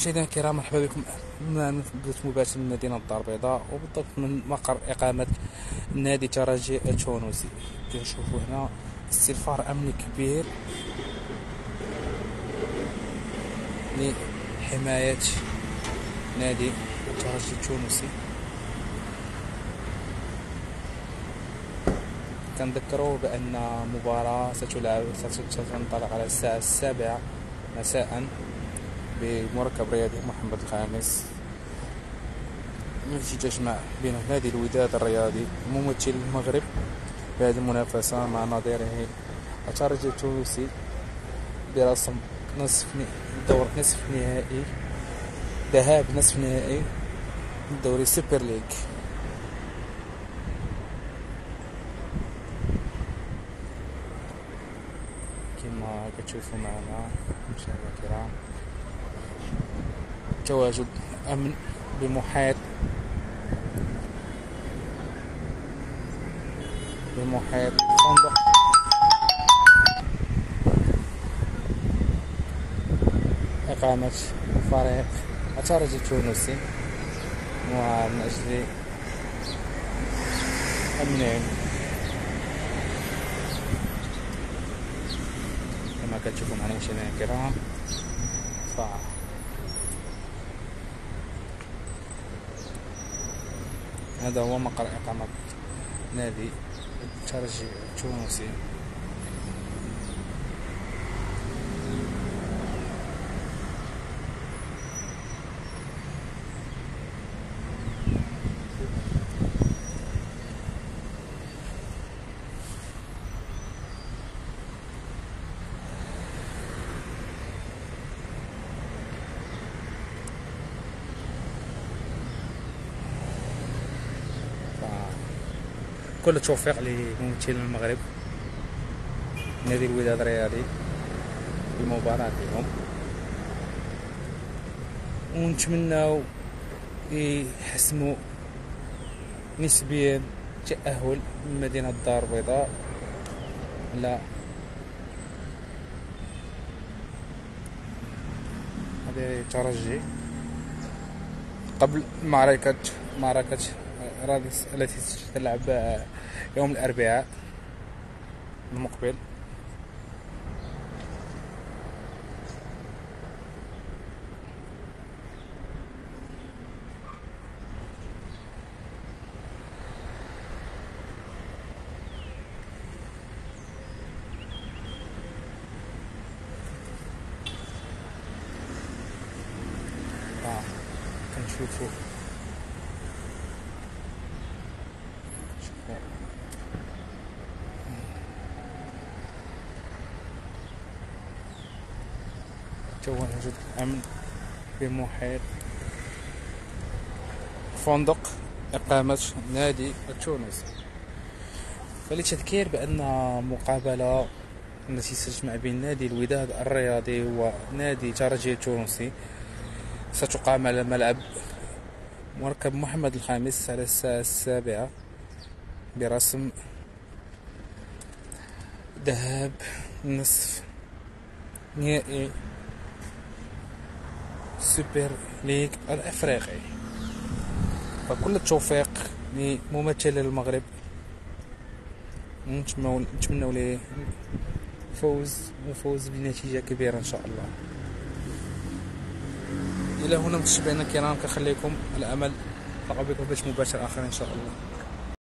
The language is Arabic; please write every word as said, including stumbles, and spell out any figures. مشاهدينا الكرام، مرحبا بكم معنا في بث مباشر من مدينه الدارالبيضاء وبالضبط من مقر اقامه نادي الترجي التونسي. كنشوفوا هنا استلفار امني كبير لحمايه نادي الترجي التونسي. كنذكروا بان المباراه ستلعب ستنطلق على الساعه السابعه مساء بمركب رياضي محمد الخامس، في تجمع بين نادي الوداد الرياضي ممثل المغرب بهذه المنافسة مع نظيره الترجي التونسي برسم نصف دور نصف نهائي ذهاب نصف نهائي دوري سوبر ليغ. كما كتشوفوا معنا مشاهدينا الكرام، تواجد أمن بمحيط بمحيط فندق إقامة فريق الترجي التونسي ومن أجل أمنهم. كما كتشوفوا معنا مشاهدينا الكرام، ف هذا هو مقر إقامة نادي الترجي التونسي. كل التوفيق لممثل المغرب نادي الوداد الرياضي في المباراة اليوم، ونتمناو يحسموا نسبيا تأهل من مدينة الدار البيضاء على هذا الترجي قبل معركة معركة التي ستلعب يوم الأربعاء المقبل. كنشوفو تواجد الأمن بمحيط فندق إقامة نادي التونسي. فللتذكير بأن مقابلة التي ستجمع بين نادي الوداد الرياضي ونادي الترجي التونسي ستقام على ملعب مركب محمد الخامس على الساعة السابعة برسم ذهاب نصف نهائي سوبر ليغ الافريقي. فكل التوفيق لممثل المغرب، نتمنوا ليه فوز وفوز بنتيجه كبيره ان شاء الله. الى هنا متابعينا الكرام، كنخليكم الامل، نلقاو بكم باش مباشر اخر ان شاء الله.